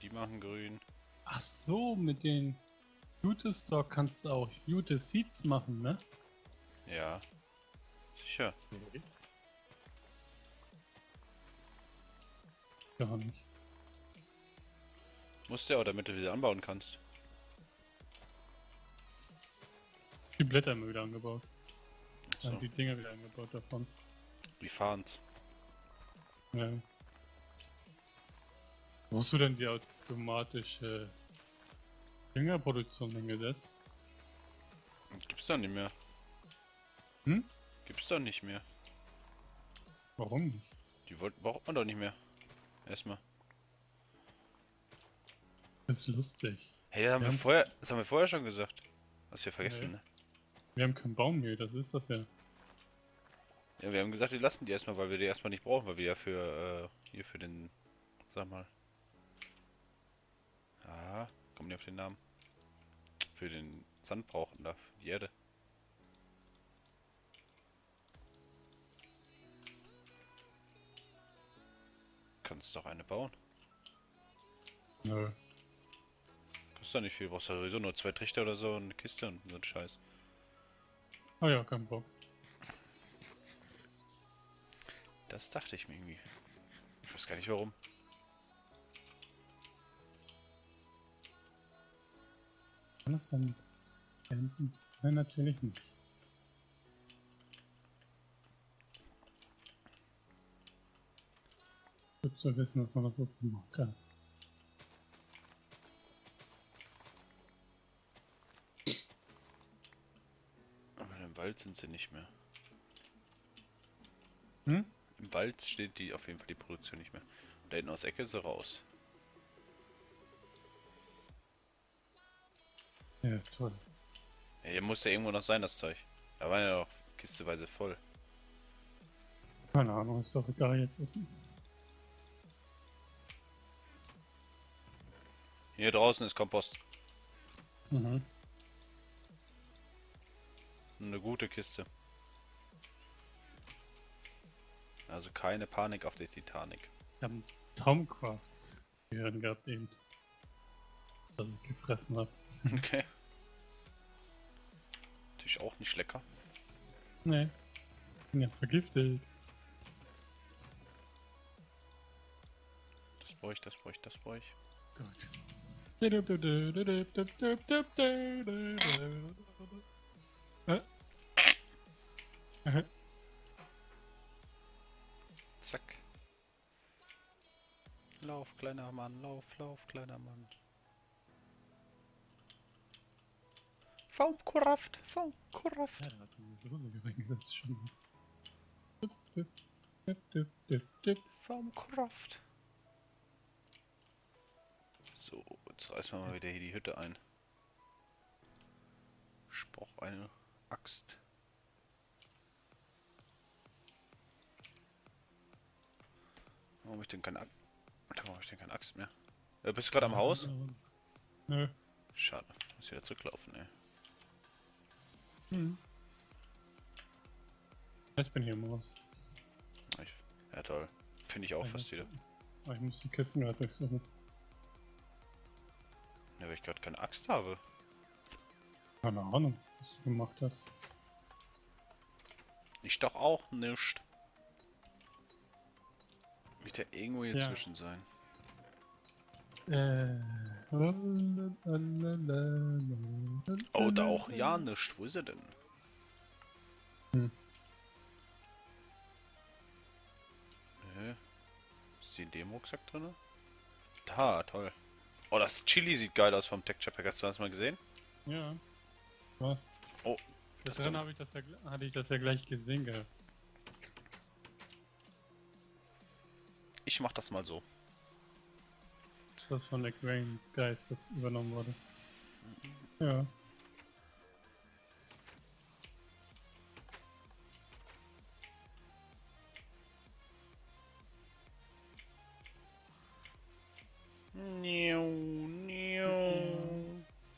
und die machen grün. Ach so, mit den Jute-Stock kannst du auch Jute-Seeds machen, ne? Ja. Sicher. Okay. Gar nicht. Musst du ja auch, damit du wieder anbauen kannst. Die Blätter haben wir wieder angebaut. So. Ja, die Dinger wieder angebaut davon. Die fahren's. Ja. Wo hast du denn die automatische Düngerproduktion hingesetzt? Gibt's da nicht mehr. Hm? Gibt's da nicht mehr. Warum nicht? Die braucht man doch nicht mehr. Erstmal. Das ist lustig. Hey, das haben wir vorher schon gesagt. Hast du ja vergessen, ne? Wir haben keinen Baummehl, das ist das ja. Ja, wir haben gesagt, wir lassen die erstmal, weil wir die erstmal nicht brauchen, weil wir ja für, hier für den, sag mal. Ah, komm nicht auf den Namen. Für den Sand brauchen da, für die Erde. Kannst doch eine bauen. Nö. Kostet doch nicht viel, brauchst du sowieso nur 2 Trichter oder so und eine Kiste und so ein Scheiß. Ah ja, kein Bock. Das dachte ich mir irgendwie. Ich weiß gar nicht warum. Kann das dann campen? Nein, natürlich nicht. Gut zu wissen, dass man das ausgemacht hat. Aber im Wald sind sie nicht mehr. Hm? Im Wald steht die auf jeden Fall die Produktion nicht mehr. Und da hinten aus der Ecke ist sie raus. Ja, toll. Ja, hier muss ja irgendwo noch sein, das Zeug. Da waren ja noch kisteweise voll. Keine Ahnung, ist doch egal jetzt. Hier draußen ist Kompost. Mhm. Eine gute Kiste. Also keine Panik auf der Titanic. Ich habe einen Tomcraft gehört gehabt eben. Dass ich gefressen habe. Okay. Natürlich auch nicht lecker. Nee. Bin ja vergiftet. Das bräuchte ich, das bräuchte ich, das bräuchte ich. Gut. Zack. Lauf, kleiner Mann, lauf, kleiner Mann. Formkraft. Ja, da hat man die Rose reingesetzt, schon was. Formkraft. So, jetzt reißen wir mal wieder hier die Hütte ein. Ich brauche eine Axt. Warum habe ich denn keine Axt? Warum habe ich denn keine Axt mehr? Bist du gerade am Haus? Nö. Schade, muss wieder zurücklaufen, ey. Hm. Ich bin hier im Haus. Ja, toll. Finde ich auch ja, fast wieder. Aber ich muss die Kisten gerade durchsuchen. Ja, weil ich gerade keine Axt habe. Keine Ahnung, was du gemacht hast. Ich doch auch nicht. Wird ja irgendwo hier zwischen sein. Oh, da auch ja nicht. Wo ist er denn? Hm. Nö. Ist die in dem Rucksack drin? Da, toll. Oh, das Chili sieht geil aus vom Tech-Chap. Hast du das mal gesehen? Ja. Was? Oh. Das drin hatte ich das ja gleich gesehen gehabt. Ich mach das mal so. Das von der Grain Skyst, das übernommen wurde. Ja.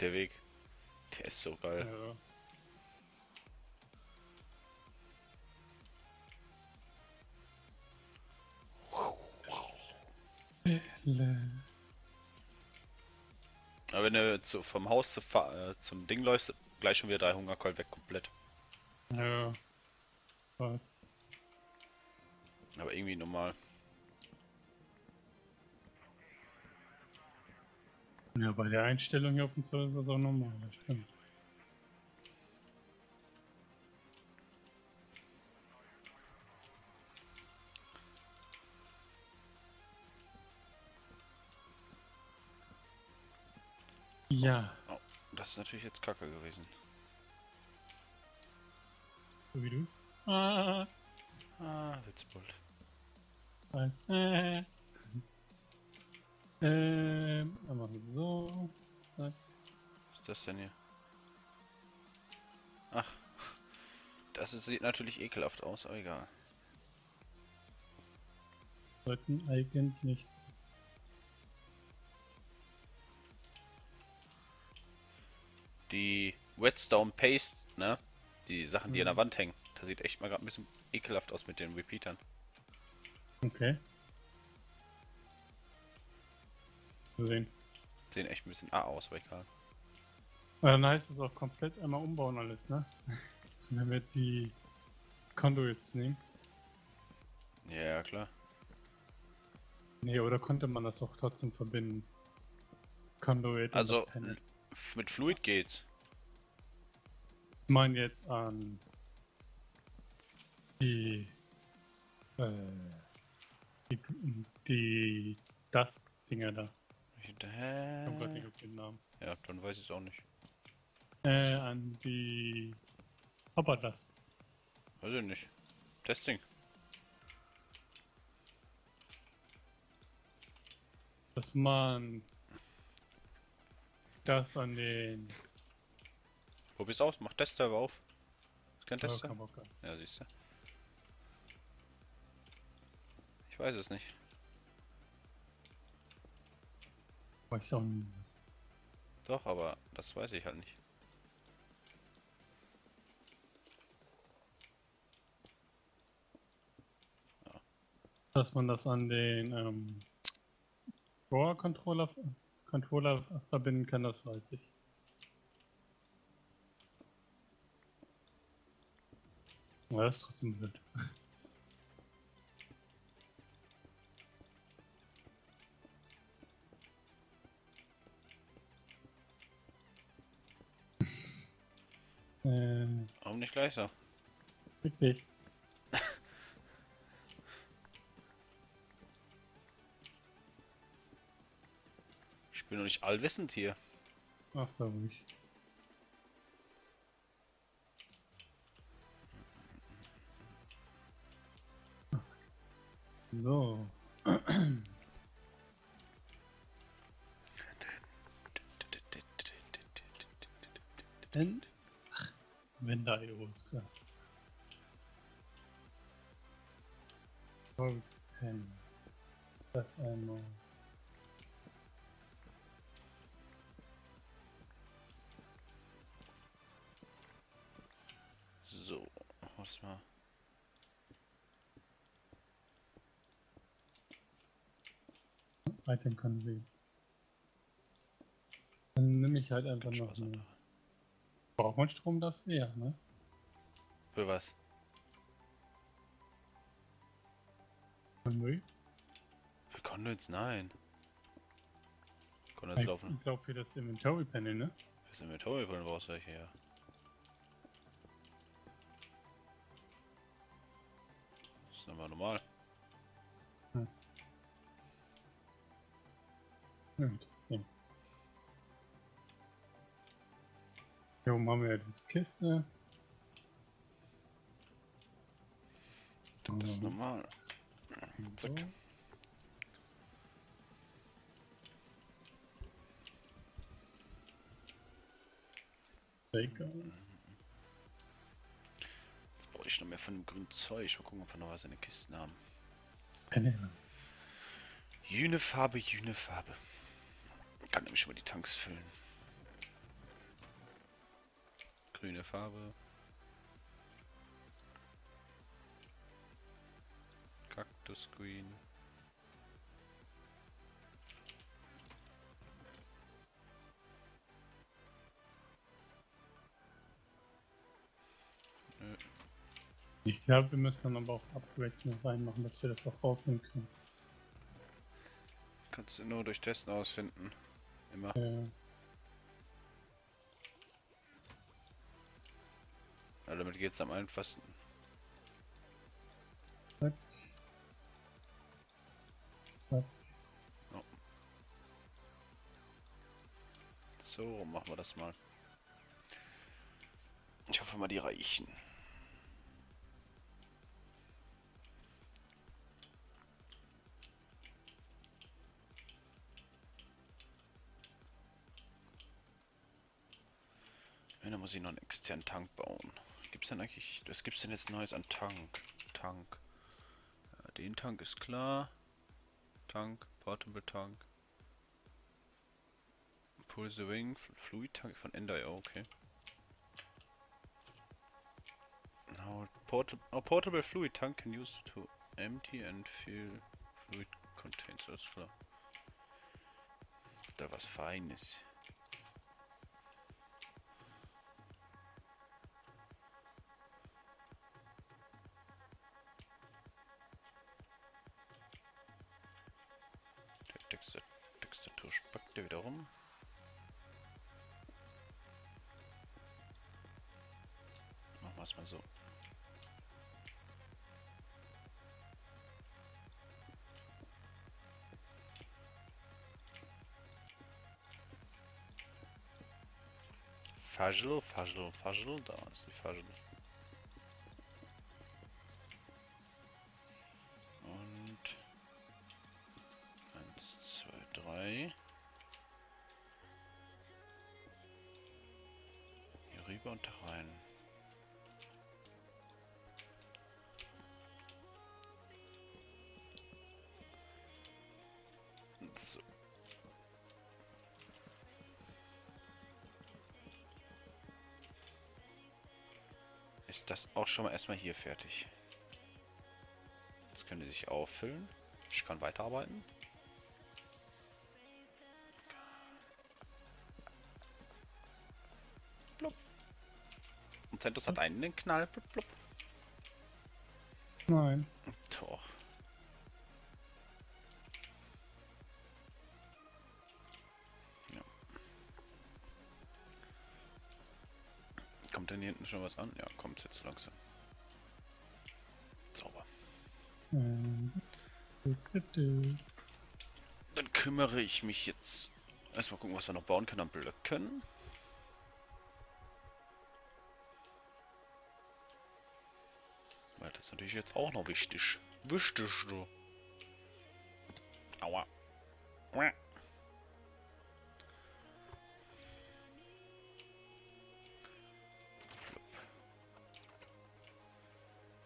Der Weg, der ist so geil. Ja. Aber wenn du vom Haus zum Ding läufst, gleich schon wieder 3 Hungerkoll weg komplett. Ja, weiß. Aber irgendwie normal. Ja, bei der Einstellung hier auf dem Server ist das auch normal, das stimmt. Ja. Oh, das ist natürlich jetzt kacke gewesen. So wie du? Witzbold. Nein. Einmal so. Zack. Was ist das denn hier? Ach. Das sieht natürlich ekelhaft aus, aber egal. Sollten eigentlich nicht. Die Redstone Paste, ne? Die Sachen, die an der Wand hängen. Das sieht echt mal gerade ein bisschen ekelhaft aus mit den Repeatern. Okay. Sehen. Sehen echt ein bisschen A aus, aber egal. Dann heißt es auch komplett einmal umbauen alles, ne? Wenn wir die Conduits nehmen. Ja, klar. Ne, oder konnte man das auch trotzdem verbinden? Conduit also. Mit Fluid geht's. Ich meine jetzt an die das Dinger da. Ich hab grad nicht auf den Namen. Ja, dann weiß ich es auch nicht. An die Hopperdust. Weiß ich nicht. Testing. Dass man das an den. Probier's aus, mach Testserver auf. Ist kein Testserver? Ja, siehst du. Ich weiß es nicht. Ich weiß auch nicht was. Doch, aber das weiß ich halt nicht. Ja. Dass man das an den Bohr-Controller verbinden kann, das weiß ich. Ja, das ist trotzdem blöd. Warum nicht gleich so? Richtig. Ich bin noch nicht allwissend hier. Ach, so ruhig. So. Ach, wenn da N.I.O. ist, klar. Das einmal. So, was mal. Item kann sehen. Dann nehme ich halt einfach noch so. Braucht man Strom dafür, ja, ne? Für was? Conduit? Für Conduits, nein. Conduits laufen. Ich glaube für das Inventory Panel, ne? Für das Inventory Panel brauchst du welche, ja. Das ist aber normal. Hm. Interesting. Hier oben haben wir ja die Kiste. Das ist normal. Zack. So. Jetzt brauche ich noch mehr von dem grünen Zeug. Mal gucken, ob wir noch was in den Kisten haben. Jüne Farbe, jüne Farbe. Kann nämlich schon mal die Tanks füllen. Grüne Farbe. Cactus Green. Ich glaube, wir müssen dann aber auch Upgrades noch reinmachen, dass wir das auch rausnehmen können. Kannst du nur durch Testen ausfinden. Immer. Ja. Ja, damit geht's am einfachsten. Zack. Zack. Oh. So, machen wir das mal. Ich hoffe mal, die reichen. Dann muss ich noch einen externen Tank bauen. Gibt's denn eigentlich... Was gibt's denn jetzt Neues an Tank? Tank. Ja, den Tank ist klar. Tank, Portable Tank. Pull the Wing, Fluid Tank von N.I.O., okay. Now, portable Fluid Tank can use to empty and fill fluid contains, alles klar. Da was Feines. Textatur wiederum. Machen wir es mal so. Faschel, Faschel, Faschel, da ist die Faschel. Hier rüber und rein. So. Ist das auch schon mal erstmal hier fertig? Jetzt können die sich auffüllen. Ich kann weiterarbeiten. Centos hat einen Knall. Blub, blub. Nein. Doch. Ja. Kommt denn hier hinten schon was an? Ja, kommt jetzt langsam. Sauber. Dann kümmere ich mich jetzt. Erstmal gucken, was wir noch bauen können an Blöcken. Das ist natürlich jetzt auch noch wichtig. Wichtig, du. Aua. Was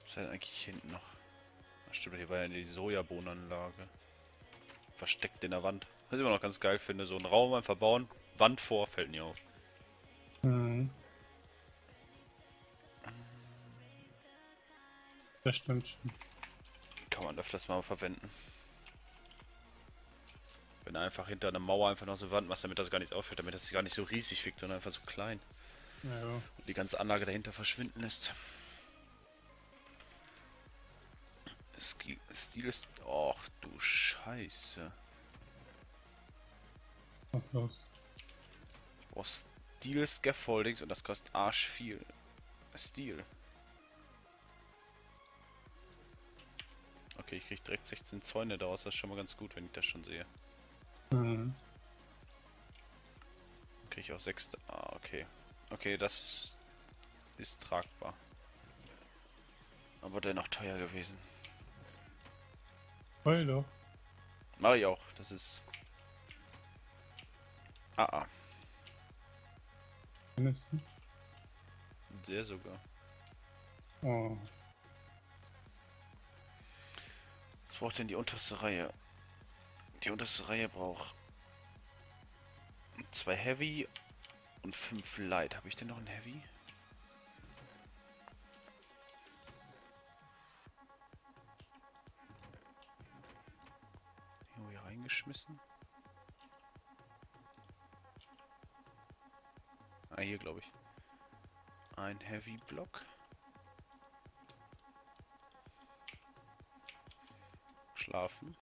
ist denn eigentlich hinten noch? Ach stimmt, hier war ja die Sojabohnenanlage. Versteckt in der Wand. Was ich immer noch ganz geil finde, so einen Raum einfach bauen, Wand vor, fällt nie auf. Mhm. Das stimmt schon. Kann man öfters mal verwenden. Wenn du einfach hinter einer Mauer einfach noch so eine Wand machst, damit das gar nicht aufhört, damit das gar nicht so riesig wirkt, sondern einfach so klein. Ja. Und die ganze Anlage dahinter verschwinden lässt. Steel ist... Och du Scheiße. Was los? Ich brauch Steel Scaffoldings und das kostet arsch viel. Steel. Okay, ich krieg direkt 16 Zäune daraus, das ist schon mal ganz gut, wenn ich das schon sehe. Mhm. Krieg ich auch 6... Ah, okay. Okay, das ist tragbar. Aber dennoch teuer gewesen. Hallo. Mach ich auch, das ist... Ah, ah. Sehr sogar. Oh. Was braucht denn die unterste Reihe? Die unterste Reihe braucht 2 Heavy und 5 Light. Habe ich denn noch ein Heavy? Irgendwo hier reingeschmissen. Ah, hier glaube ich. Ein Heavy Block. schlafen.